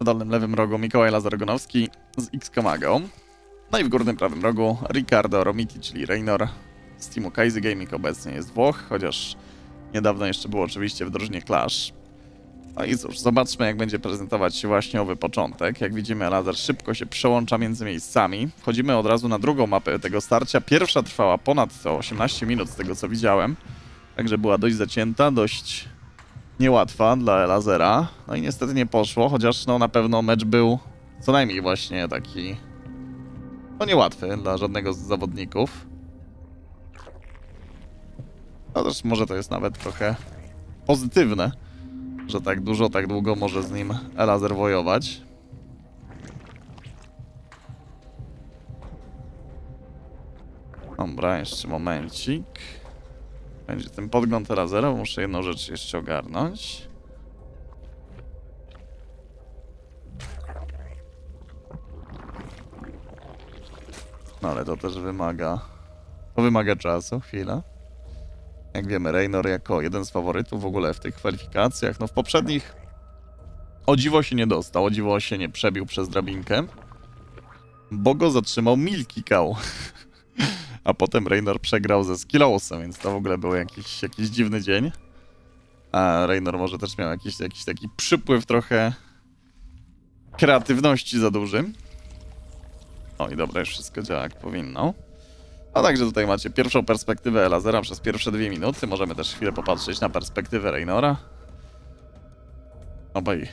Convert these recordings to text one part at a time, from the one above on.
W dolnym lewym rogu Mikołaj Lazaro-Gonowski z X-Comago. No i w górnym prawym rogu Ricardo Romiti, czyli Reynor z teamu Kaizi Gaming, obecnie jest Włoch, chociaż niedawno jeszcze był oczywiście w drużynie Clash. No i cóż, zobaczmy, jak będzie prezentować się właśnie owy początek. Jak widzimy, Elazer szybko się przełącza między miejscami. Wchodzimy od razu na drugą mapę tego starcia. Pierwsza trwała ponad 18 minut, z tego co widziałem. Także była dość zacięta, dość niełatwa dla Elazera. No i niestety nie poszło, chociaż no, na pewno mecz był co najmniej właśnie taki no niełatwy dla żadnego z zawodników. No też może to jest nawet trochę pozytywne, że tak dużo, tak długo może z nim Elazer wojować. Dobra, jeszcze momencik. Będzie ten podgląd Elazera, muszę jedną rzecz jeszcze ogarnąć. No ale to też wymaga... To wymaga czasu, chwila. Jak wiemy, Reynor jako jeden z faworytów w ogóle w tych kwalifikacjach. No w poprzednich o dziwo się nie dostał, o dziwo się nie przebił przez drabinkę, bo go zatrzymał Milky Cow. A potem Reynor przegrał ze Skillowsem, więc to w ogóle był jakiś dziwny dzień. A Reynor może też miał jakiś taki przypływ trochę kreatywności za dużym. O i dobra, już wszystko działa jak powinno. A także tutaj macie pierwszą perspektywę Elazera przez pierwsze 2 minuty. Możemy też chwilę popatrzeć na perspektywę Reynora. Obaj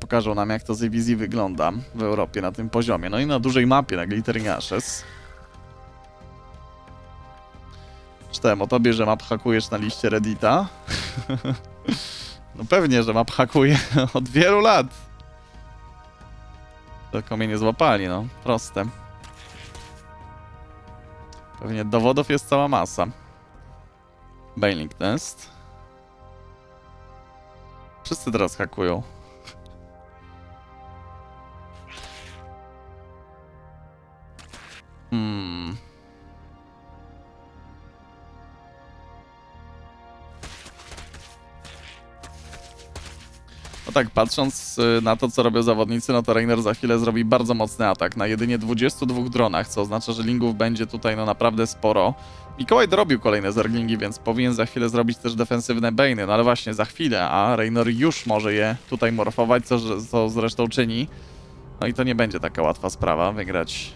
pokażą nam, jak to ZvZ wygląda w Europie na tym poziomie. No i na dużej mapie, na Glittering Ashes. Czytałem o tobie, że map hakujesz na liście Reddita. No pewnie, że map hakuję od wielu lat. Tylko mnie nie złapali, no. Proste. Pewnie dowodów jest cała masa. Bailing test. Wszyscy teraz hakują. No tak, patrząc na to, co robią zawodnicy, no to Reynor za chwilę zrobi bardzo mocny atak na jedynie 22 dronach, co oznacza, że lingów będzie tutaj no naprawdę sporo. Mikołaj dorobił kolejne zerglingi, więc powinien za chwilę zrobić też defensywne bane'y, no ale właśnie za chwilę, a Reynor już może je tutaj morfować, co zresztą czyni. No i to nie będzie taka łatwa sprawa, wygrać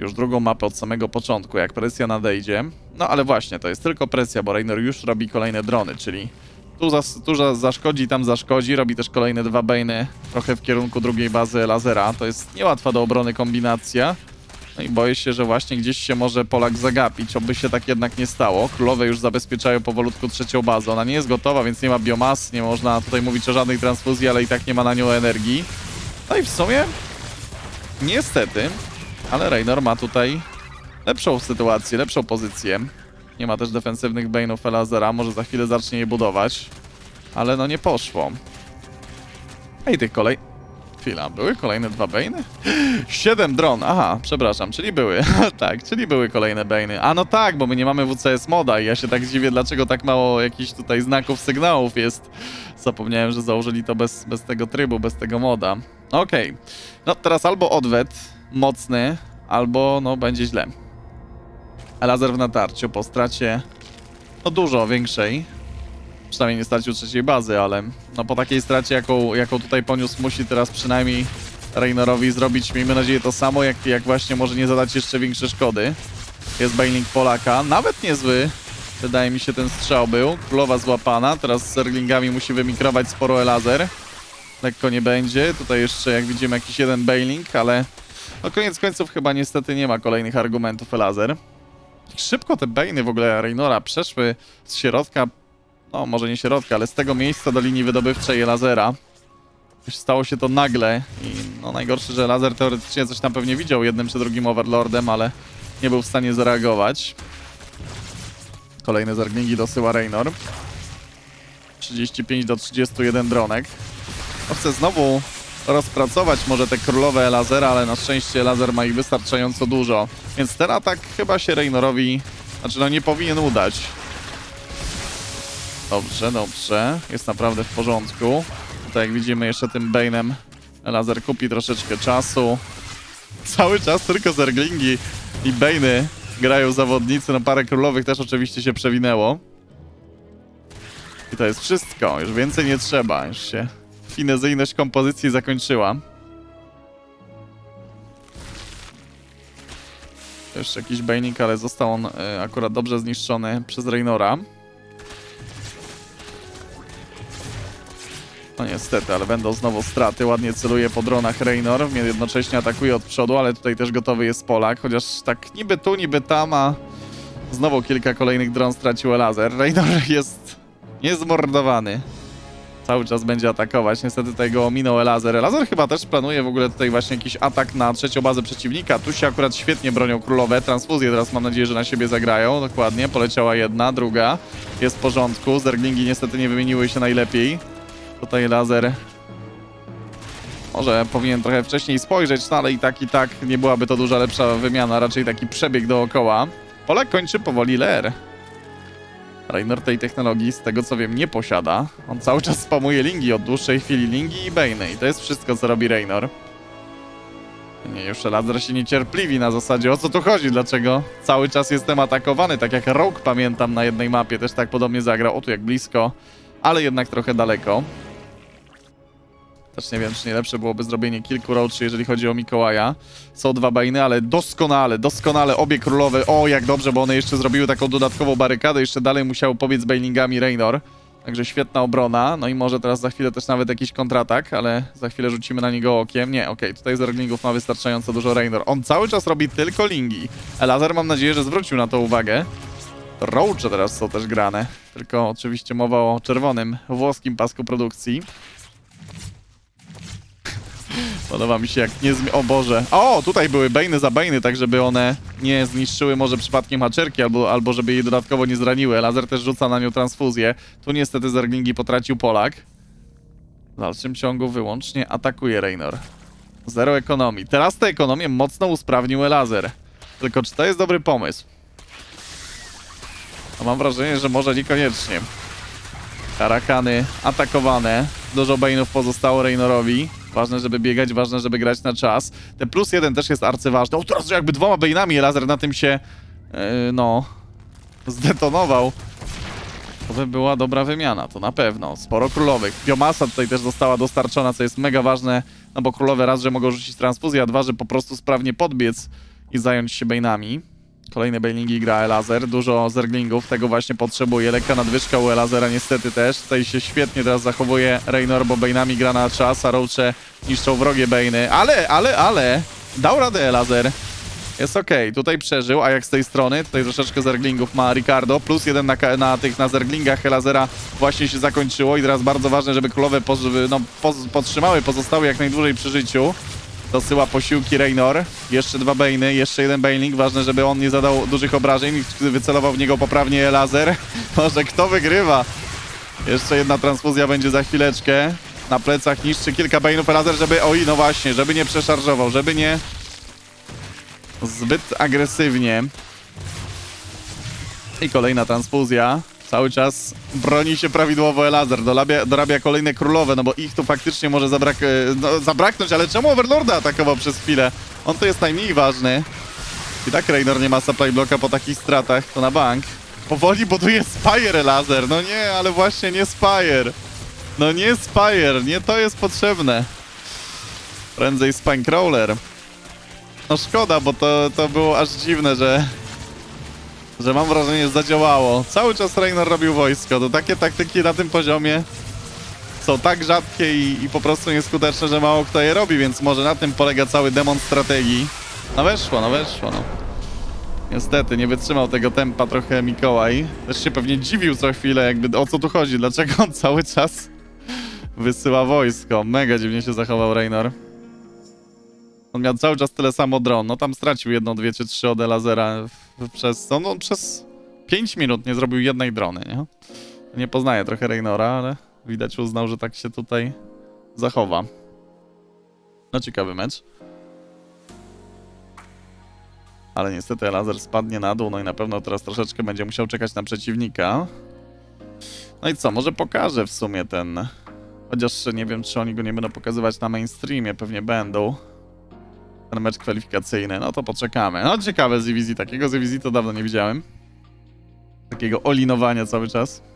już drugą mapę od samego początku, jak presja nadejdzie. No ale właśnie, to jest tylko presja, bo Reynor już robi kolejne drony, czyli... Tu zaszkodzi, tam zaszkodzi, robi też kolejne 2 bane'y, trochę w kierunku drugiej bazy Elazera. To jest niełatwa do obrony kombinacja. No i boję się, że właśnie gdzieś się może Polak zagapić, oby się tak jednak nie stało. Królowe już zabezpieczają powolutku trzecią bazę. Ona nie jest gotowa, więc nie ma biomas, nie można tutaj mówić o żadnej transfuzji, ale i tak nie ma na nią energii. No i w sumie, niestety, ale Reynor ma tutaj lepszą sytuację, lepszą pozycję. Nie ma też defensywnych bane'ów Elazera, może za chwilę zacznie je budować. Ale no nie poszło. Ej, tych kolej... Chwila, były kolejne 2 bane'y? 7 dron, aha, przepraszam, czyli były. Tak, czyli były kolejne bane'y. A no tak, bo my nie mamy WCS moda i ja się tak dziwię, dlaczego tak mało jakichś tutaj znaków, sygnałów jest. Zapomniałem, że założyli to bez tego trybu, bez tego moda. Okej, no teraz albo odwet mocny, albo no będzie źle. Elazer w natarciu po stracie no dużo większej, przynajmniej nie stracił trzeciej bazy, ale no po takiej stracie, jaką tutaj poniósł, musi teraz przynajmniej Reynorowi zrobić, miejmy nadzieję, to samo, jak właśnie może nie zadać jeszcze większej szkody. Jest bailing Polaka, nawet niezły, wydaje mi się, ten strzał był, królowa złapana, teraz z zerglingami musi wymikrować sporo Elazer, lekko nie będzie, tutaj jeszcze jak widzimy jakiś jeden bailing, ale no koniec końców chyba niestety nie ma kolejnych argumentów Elazer. Szybko te bane'y w ogóle Reynora przeszły z środka, no może nie środka, ale z tego miejsca do linii wydobywczej Elazera. Już stało się to nagle i no najgorsze, że Elazer teoretycznie coś tam pewnie widział jednym czy drugim overlordem, ale nie był w stanie zareagować. Kolejne zerglingi dosyła Reynor. 35 do 31 dronek. No chcę znowu rozpracować może te królowe Elazera, ale na szczęście Elazer ma ich wystarczająco dużo. Więc ten atak chyba się Reynorowi, znaczy no nie powinien udać. Dobrze, dobrze, jest naprawdę w porządku. tak jak widzimy jeszcze tym Bane'em. Elazer kupi troszeczkę czasu. Cały czas tylko zerglingi i Bane'y grają zawodnicy. No parę królowych też oczywiście się przewinęło. I to jest wszystko. Już więcej nie trzeba. Już się finezyjność kompozycji zakończyła. Jeszcze jakiś Banik, ale został on akurat dobrze zniszczony przez Reynora. No niestety, ale będą znowu straty. Ładnie celuje po dronach Reynor. Jednocześnie atakuje od przodu, ale tutaj też gotowy jest Polak. Chociaż tak niby tu, niby tam, a znowu kilka kolejnych dron stracił Elazer. Reynor jest niezmordowany. Cały czas będzie atakować. Niestety tutaj go ominął Elazer. Elazer chyba też planuje w ogóle tutaj właśnie jakiś atak na trzecią bazę przeciwnika. Tu się akurat świetnie bronią królowe. Transfuzje teraz mam nadzieję, że na siebie zagrają. Dokładnie. Poleciała jedna, druga. Jest w porządku. Zerglingi niestety nie wymieniły się najlepiej. Tutaj Elazer może powinien trochę wcześniej spojrzeć, no ale i tak nie byłaby to duża lepsza wymiana. Raczej taki przebieg dookoła. Polak kończy powoli LR. Reynor tej technologii, z tego co wiem, nie posiada. On cały czas spamuje lingi od dłuższej chwili, lingi i Bane'y. I to jest wszystko, co robi Reynor. Nie, już Elazer się niecierpliwi na zasadzie, o co tu chodzi, dlaczego cały czas jestem atakowany. Tak jak Rogue, pamiętam, na jednej mapie też tak podobnie zagrał. O, tu jak blisko, ale jednak trochę daleko. Też nie wiem, czy nie lepsze byłoby zrobienie kilku roadszy, jeżeli chodzi o Mikołaja. Są dwa Bane'y, ale doskonale obie królowe. O, jak dobrze, bo one jeszcze zrobiły taką dodatkową barykadę. Jeszcze dalej musiał pobiec Baningami Reynor. Także świetna obrona. No i może teraz za chwilę też nawet jakiś kontratak, ale za chwilę rzucimy na niego okiem. Nie, okej, tutaj zerglingów ma wystarczająco dużo Reynor. On cały czas robi tylko lingi. Elazer, mam nadzieję, że zwrócił na to uwagę. Roadsze teraz są też grane. Tylko oczywiście mowa o czerwonym, włoskim pasku produkcji. Podoba mi się, jak nie O Boże. O, tutaj były Bane'y za Bane'y, tak żeby one nie zniszczyły może przypadkiem haczerki, albo żeby jej dodatkowo nie zraniły. Elazer też rzuca na nią transfuzję. Tu niestety zerglingi potracił Polak. W dalszym ciągu wyłącznie atakuje Reynor. Zero ekonomii. Teraz tę ekonomię mocno usprawnił Elazer. Tylko czy to jest dobry pomysł? A mam wrażenie, że może niekoniecznie. Karakany atakowane. Dużo Bane'ów pozostało Reynorowi. Ważne, żeby biegać, ważne, żeby grać na czas. Te +1 też jest arcyważne. O, teraz jakby dwoma Bane'ami Elazer na tym się, no, zdetonował. To by była dobra wymiana, to na pewno. Sporo królowych. Biomasa tutaj też została dostarczona, co jest mega ważne, no bo królowe raz, że mogą rzucić transfuzję, a dwa, że po prostu sprawnie podbiec i zająć się Bane'ami. Kolejne Bane'ingi gra Elazer. Dużo zerglingów, tego właśnie potrzebuje. Lekka nadwyżka u Elazera niestety też. Tutaj się świetnie teraz zachowuje Reynor, bo Bane'ami gra na czas, a Roache niszczą wrogie Bane'y. Ale! Dał radę Elazer. Jest okej. Tutaj przeżył, a jak z tej strony? Tutaj troszeczkę zerglingów ma Ricardo. +1 na zerglingach Elazera właśnie się zakończyło i teraz bardzo ważne, żeby królowe pozostały jak najdłużej przy życiu. Dosyła posiłki Reynor, jeszcze dwa Bane'y, jeszcze jeden Bane'ing, ważne, żeby on nie zadał dużych obrażeń, wycelował w niego poprawnie Elazer. Może kto wygrywa? Jeszcze jedna transfuzja będzie za chwileczkę, na plecach niszczy kilka Bane'ów Elazer, żeby, oj, no właśnie, żeby nie przeszarżował, żeby nie zbyt agresywnie. I kolejna transfuzja. Cały czas broni się prawidłowo Elazer, dorabia kolejne królowe, no bo ich tu faktycznie może zabraknąć, ale czemu Overlorda atakował przez chwilę? On to jest najmniej ważny. I tak Reynor nie ma supply bloka po takich stratach, to na bank. Powoli buduje Spire Elazer, no nie, ale właśnie nie Spire. No nie Spire, nie to jest potrzebne. Prędzej Spinecrawler. No szkoda, bo to było aż dziwne, że mam wrażenie, że zadziałało. Cały czas Reynor robił wojsko. To takie taktyki na tym poziomie są tak rzadkie i po prostu nieskuteczne, że mało kto je robi, więc może na tym polega cały demon strategii. No weszło, no. Niestety, nie wytrzymał tego tempa trochę Mikołaj. Też się pewnie dziwił co chwilę, jakby o co tu chodzi, dlaczego on cały czas wysyła wojsko. Mega dziwnie się zachował Reynor. On miał cały czas tyle samo dron. No tam stracił jedną, dwie czy trzy od Elazera przez... No, on przez 5 minut nie zrobił jednej drony, nie? Nie poznaję trochę Reynora, ale widać uznał, że tak się tutaj zachowa. No ciekawy mecz. Ale niestety Elazer spadnie na dół, no i na pewno teraz troszeczkę będzie musiał czekać na przeciwnika. No i co, może pokażę w sumie ten Chociaż nie wiem, czy oni go nie będą pokazywać na mainstreamie, pewnie będą. Ten mecz kwalifikacyjny, no to poczekamy. No ciekawe ZvZ, takiego ZvZ to dawno nie widziałem. Takiego olinowania cały czas.